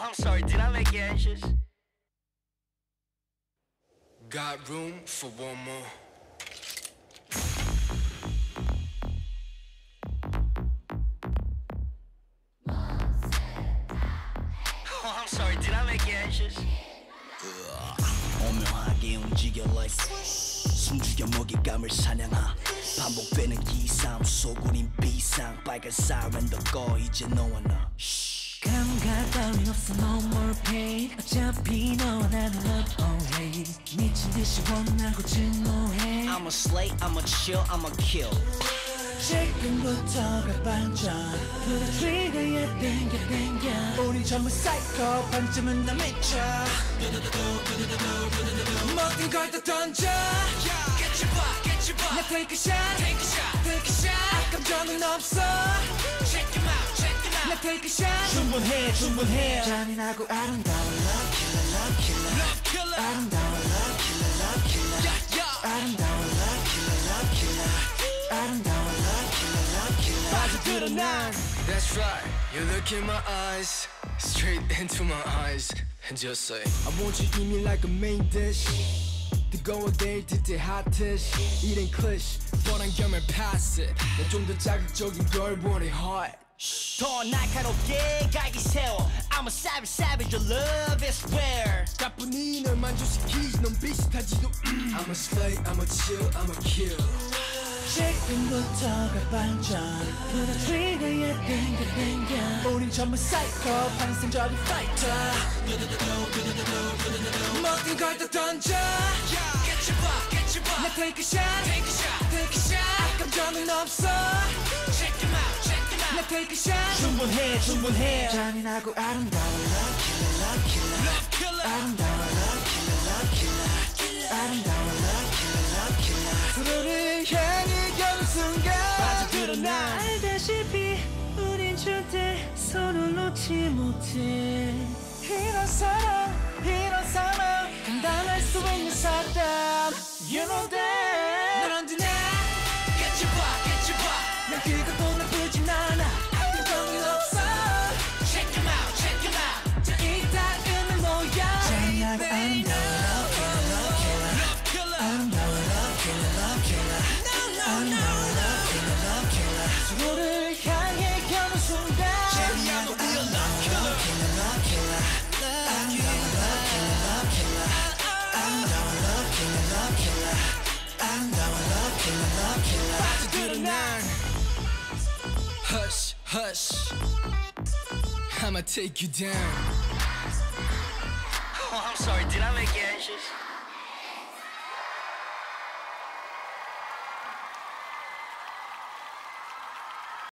Oh, I'm sorry, did I make you anxious? Got room for one more. Oh, I'm sorry, did I make you anxious? 오묘하게 움직여 like 숨죽여 먹잇감을 사냥하 반복되는 기싸움 속 우린 비상 빨간 사이렌 덮고 이제 너와 나 감각 따윈 없어 no more pain 어차피 너와 나는 love only 미친 듯이 원하고 증오해 I'm a slay, I'm a chill, I'm a kill 지금부터가 반전 누가 트리거에 땡겨 우린 전부 사이코 반쯤은 다 미쳐 모든 걸 다 던져 Get your butt, get your butt 나 take a shot, take a shot, take a shot 감정은 없어 Check them out, check them out 나 take a shot 충분해, 충분해 잔인하고 아름다워 Love Killa, Love Killa Love Killa 아름다워 Love Killa, Love Killa yeah, yeah. 아름다워 Love Killa, Love Killa 아름다워 Love Killa, Love Killa 빠져들어 난 That's right, you look in my eyes Straight into my eyes And just say I want you to eat me like a main dish 뜨거워 데일 듯해 핫이sh It ain't cliché 뻔한 겸을 pass it 난 좀 더 자극적인 걸 원해 hot 더 날카롭게 갈기 세워 I'm a savage, savage, your love is rare 나뿐이 널 만족시키지 넌 비슷하지도 I'm a slay, I'm a chill, I'm a kill 지금부터가 반전 누가 트리거에 땡겨 우린 전부 사이코 반생적인 파이터 모든 걸 다 던져 Get your butt, get your butt 나 take a shot, take a shot, take a shot 감정은 없어 Check them out, check them out 나 take a shot 충분해, 충분해 잔인하고 아름다워 Love killer, love killer Love killer 아름다워 Love killer, love killer 아름다워 Love killer, love killer 서로를 향해 알다시피 우린 절대 서로 놓지 못해 이런 사랑 감당할 수 있는 사람 You know that 넌 언제나 Get your butt, get your butt 난 그것도 나쁘진 않아 감정이 없어 Check them out, check them out 이 따위는 뭐야 제약 아름다워 Love killer, love killer 아름다워 love killer, love killer No, no, no 서로를 향해 가는 순간 Jenny, I'm a real love killer Love killer, love killer I'm down with love killer, love killer I'm down with love killer, love killer 빠져들어 난 Hush, hush I'ma take you down Oh, I'm sorry, did I make you anxious?